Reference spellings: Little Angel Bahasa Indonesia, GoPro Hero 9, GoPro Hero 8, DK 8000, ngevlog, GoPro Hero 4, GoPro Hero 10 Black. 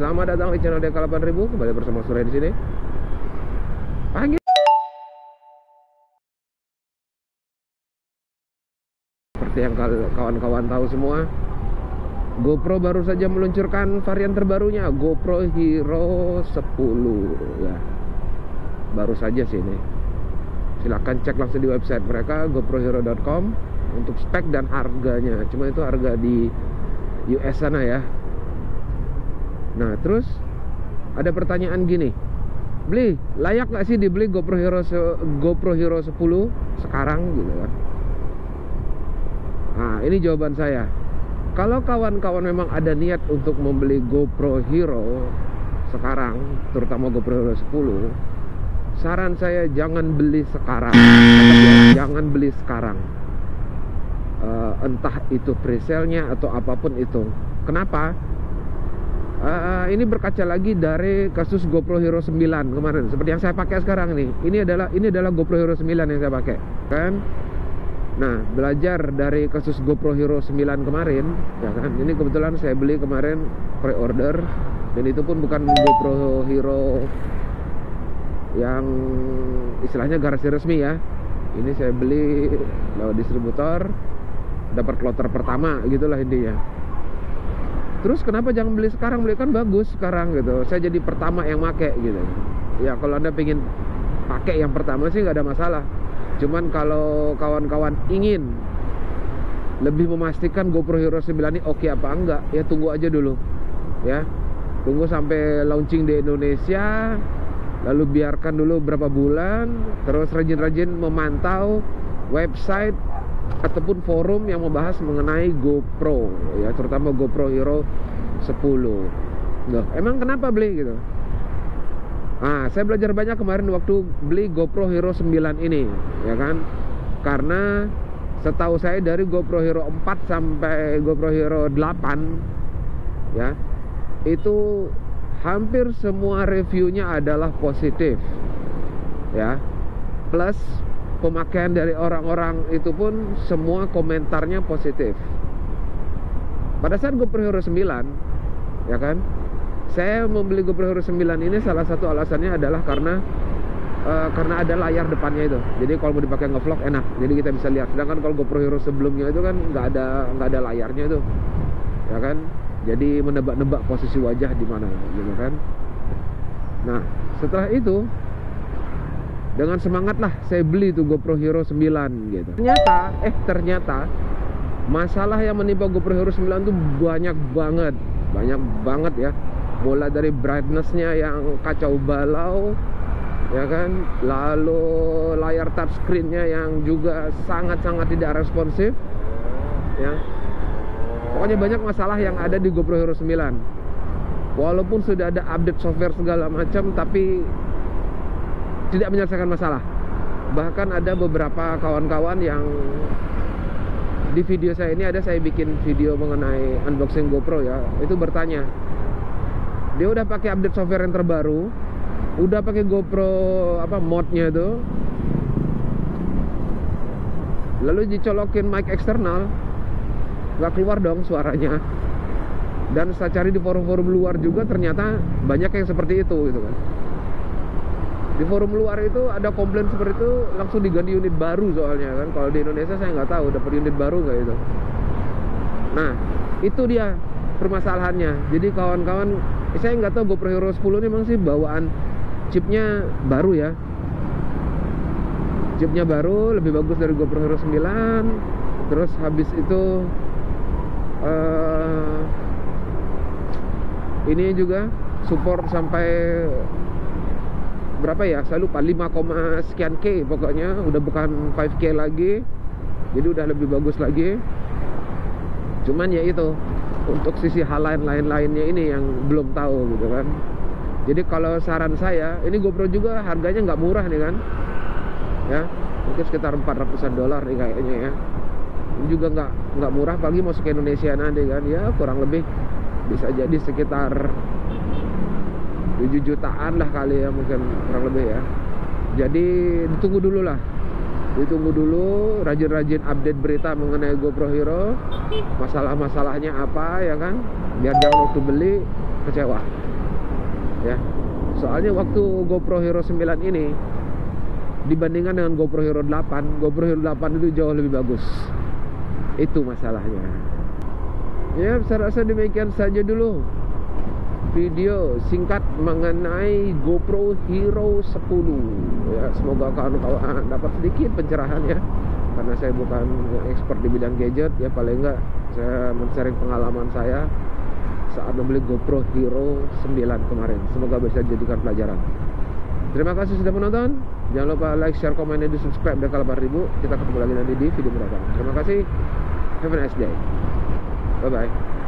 Selamat datang di channel DK 8000. Kembali bersama Surya di sini. Pagi. Seperti yang kawan-kawan tahu semua, GoPro baru saja meluncurkan varian terbarunya, GoPro Hero 10 ya. Baru saja sih ini. Silahkan cek langsung di website mereka, goprohero.com, untuk spek dan harganya. Cuma itu harga di US sana ya. Nah terus ada pertanyaan gini, beli layak nggak sih dibeli GoPro Hero 10 sekarang gitu kan? Nah ini jawaban saya. Kalau kawan-kawan memang ada niat untuk membeli GoPro Hero sekarang, terutama GoPro Hero 10, saran saya jangan beli sekarang. Jangan beli sekarang. Entah itu presale-nya atau apapun itu. Kenapa? Ini berkaca lagi dari kasus GoPro Hero 9 kemarin, seperti yang saya pakai sekarang nih. Ini adalah GoPro Hero 9 yang saya pakai, kan? Nah, belajar dari kasus GoPro Hero 9 kemarin, ya kan? Ini kebetulan saya beli kemarin pre-order, dan itu pun bukan GoPro Hero yang istilahnya garasi resmi ya. Ini saya beli lewat distributor, dapat kloter pertama gitulah intinya. Terus kenapa jangan beli sekarang? Beli kan bagus sekarang gitu. Saya jadi pertama yang make gitu. Ya kalau Anda pengen pakai yang pertama sih nggak ada masalah. Cuman kalau kawan-kawan ingin lebih memastikan GoPro Hero 9 ini oke apa enggak, ya tunggu aja dulu. Ya. Tunggu sampai launching di Indonesia, lalu biarkan dulu berapa bulan, terus rajin-rajin memantau website ataupun forum yang membahas mengenai GoPro ya, terutama GoPro Hero 10. Loh, emang kenapa beli gitu? Ah, saya belajar banyak kemarin waktu beli GoPro Hero 9 ini, ya kan? Karena setahu saya dari GoPro Hero 4 sampai GoPro Hero 8 ya, itu hampir semua reviewnya adalah positif. Ya. Plus pemakaian dari orang-orang itu pun semua komentarnya positif. Pada saat GoPro Hero 9, ya kan, saya membeli GoPro Hero 9 ini salah satu alasannya adalah karena ada layar depannya itu. Jadi kalau mau dipakai ngevlog enak. Jadi kita bisa lihat. Sedangkan kalau GoPro Hero sebelumnya itu kan nggak ada layarnya itu, ya kan. Jadi menebak-nebak posisi wajah di mana, gitu kan. Nah setelah itu, dengan semangat lah saya beli tuh GoPro Hero 9 gitu. Ternyata masalah yang menimpa GoPro Hero 9 tuh banyak banget ya. Mulai dari brightness-nya yang kacau balau, ya kan, lalu layar touchscreen-nya yang juga sangat-sangat tidak responsif, ya. Pokoknya banyak masalah yang ada di GoPro Hero 9. Walaupun sudah ada update software segala macam, tapi tidak menyelesaikan masalah. Bahkan ada beberapa kawan-kawan yang di video saya ini, saya bikin video mengenai unboxing GoPro ya, itu bertanya, dia udah pakai update software yang terbaru, udah pakai GoPro modnya itu, lalu dicolokin mic eksternal, nggak keluar dong suaranya. Dan saya cari di forum-forum luar juga, ternyata banyak yang seperti itu gitu kan. Di forum luar itu ada komplain seperti itu, langsung diganti unit baru soalnya kan. Kalau di Indonesia saya nggak tahu dapat unit baru nggak itu. Nah itu dia permasalahannya. Jadi kawan-kawan, saya nggak tahu GoPro Hero 10 ini memang sih bawaan chipnya baru ya. Chipnya baru, lebih bagus dari GoPro Hero 9. Terus habis itu ini juga support sampai berapa ya, saya lupa, 5,sekian K pokoknya, udah bukan 5K lagi, jadi udah lebih bagus lagi. Cuman ya itu, untuk sisi hal lain-lainnya ini yang belum tahu gitu kan. Jadi kalau saran saya, ini GoPro juga harganya nggak murah nih kan ya, mungkin sekitar 400-an dolar nih kayaknya ya. Ini juga nggak murah, apalagi masuk ke Indonesia nanti kan ya, kurang lebih bisa jadi sekitar 7 jutaan lah kali ya, mungkin kurang lebih ya. Jadi ditunggu dulu lah, ditunggu dulu, rajin-rajin update berita mengenai GoPro Hero, masalah-masalahnya apa ya kan, biar jangan waktu beli kecewa. ya. Soalnya waktu GoPro Hero 9 ini dibandingkan dengan GoPro Hero 8, GoPro Hero 8 itu jauh lebih bagus. Itu masalahnya. Ya, saya rasa demikian saja dulu video singkat mengenai GoPro Hero 10. Ya, semoga kawan-kawan dapat sedikit pencerahan ya. Karena saya bukan expert di bidang gadget ya, paling enggak saya men-sharing pengalaman saya saat membeli GoPro Hero 9 kemarin. Semoga bisa dijadikan pelajaran. Terima kasih sudah menonton. Jangan lupa like, share, komen, dan subscribe Dekal 8000. Kita ketemu lagi nanti di video berikutnya. Terima kasih. Have a nice day. Bye-bye.